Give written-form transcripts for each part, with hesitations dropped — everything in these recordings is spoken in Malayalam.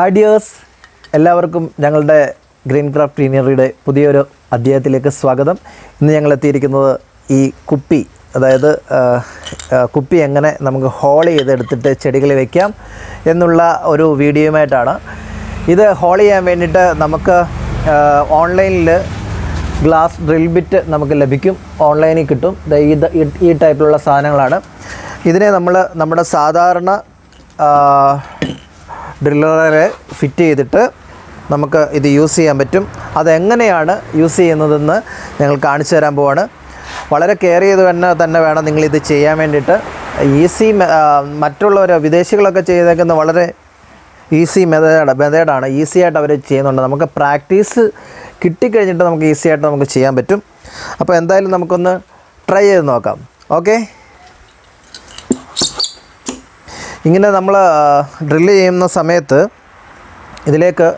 Hi dears, എല്ലാവർക്കും ഞങ്ങളുടെ ഗ്രീൻ ക്രാഫ്റ്റ് ഗ്രീനറിയുടെ പുതിയൊരു അധ്യായത്തിലേക്ക് സ്വാഗതം. ഇന്ന് ഞങ്ങൾ എത്തിയിരിക്കുന്നത് ഈ കുപ്പി, അതായത് കുപ്പി എങ്ങനെ നമുക്ക് ഹോൾ ചെയ്തെടുത്തിട്ട് ചെടികളിൽ വെക്കാം എന്നുള്ള ഒരു വീഡിയോയുമായിട്ടാണ്. ഇത് ഹോൾ ചെയ്യാൻ വേണ്ടിയിട്ട് നമുക്ക് ഓൺലൈനിൽ ഗ്ലാസ് ഡ്രിൽ ബിറ്റ് നമുക്ക് ലഭിക്കും, ഓൺലൈനിൽ കിട്ടും. ഈ ടൈപ്പിലുള്ള സാധനങ്ങളാണ്. ഇതിനെ നമ്മൾ നമ്മുടെ സാധാരണ ഡ്രില്ലറെ ഫിറ്റ് ചെയ്തിട്ട് നമുക്ക് ഇത് യൂസ് ചെയ്യാൻ പറ്റും. അതെങ്ങനെയാണ് യൂസ് ചെയ്യുന്നതെന്ന് ഞങ്ങൾ കാണിച്ചു തരാൻ പോവാണ്. വളരെ കെയർ ചെയ്ത് തന്നെ വേണം നിങ്ങളിത് ചെയ്യാൻ വേണ്ടിയിട്ട്. ഈസി, മറ്റുള്ളവർ വിദേശികളൊക്കെ ചെയ്തേക്കുന്ന വളരെ ഈസി മെത്തേഡാണ്, ഈസി ആയിട്ട് അവർ ചെയ്യുന്നുണ്ട്. നമുക്ക് പ്രാക്ടീസ് കിട്ടിക്കഴിഞ്ഞിട്ട് നമുക്ക് ഈസി ആയിട്ട് നമുക്ക് ചെയ്യാൻ പറ്റും. അപ്പോൾ എന്തായാലും നമുക്കൊന്ന് ട്രൈ ചെയ്ത് നോക്കാം. ഓക്കെ, ഇങ്ങനെ നമ്മൾ ഡ്രില്ല് ചെയ്യുന്ന സമയത്ത് ഇതിലേക്ക്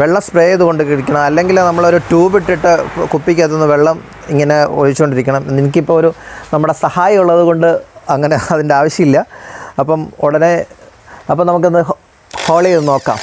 വെള്ളം സ്പ്രേ ചെയ്തുകൊണ്ടിരിക്കണം, അല്ലെങ്കിൽ നമ്മളൊരു ട്യൂബ് ഇട്ടിട്ട് കുപ്പിക്കകത്തുനിന്ന് വെള്ളം ഇങ്ങനെ ഒഴിച്ചുകൊണ്ടിരിക്കണം. എനിക്കിപ്പോൾ ഒരു നമ്മുടെ സഹായം ഉള്ളത് കൊണ്ട് അങ്ങനെ അതിൻ്റെ ആവശ്യമില്ല. അപ്പം നമുക്കൊന്ന് ഹോൾ ചെയ്ത് നോക്കാം.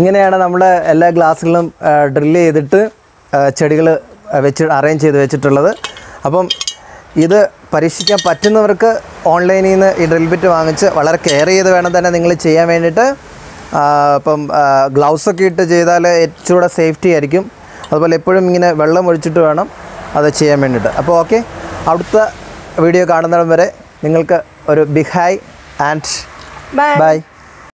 ഇങ്ങനെയാണ് നമ്മുടെ എല്ലാ ഗ്ലാസ്സുകളും ഡ്രില്ല് ചെയ്തിട്ട് ചെടികൾ വെച്ച് അറേഞ്ച് ചെയ്ത് വെച്ചിട്ടുള്ളത്. അപ്പം ഇത് പരീക്ഷിക്കാൻ പറ്റുന്നവർക്ക് ഓൺലൈനിൽ നിന്ന് ഈ ഡ്രിൽ ബിറ്റ് വാങ്ങിച്ച് വളരെ കെയർ ചെയ്ത് വേണം തന്നെ നിങ്ങൾ ചെയ്യാൻ വേണ്ടിയിട്ട്. അപ്പം ഗ്ലൗസ് ഒക്കെ ഇട്ട് ചെയ്താൽ ഇച്ചിരി സേഫ്റ്റി ആയിരിക്കും. അതുപോലെ എപ്പോഴും ഇങ്ങനെ വെള്ളം ഒഴിച്ചിട്ട് വേണം അത് ചെയ്യാൻ വേണ്ടിയിട്ട്. അപ്പോൾ ഓക്കെ, അടുത്ത വീഡിയോ കാണുന്നിടം വരെ നിങ്ങൾക്ക് ഒരു ബിഗ് ഹൈ ആൻഡ് ബൈ.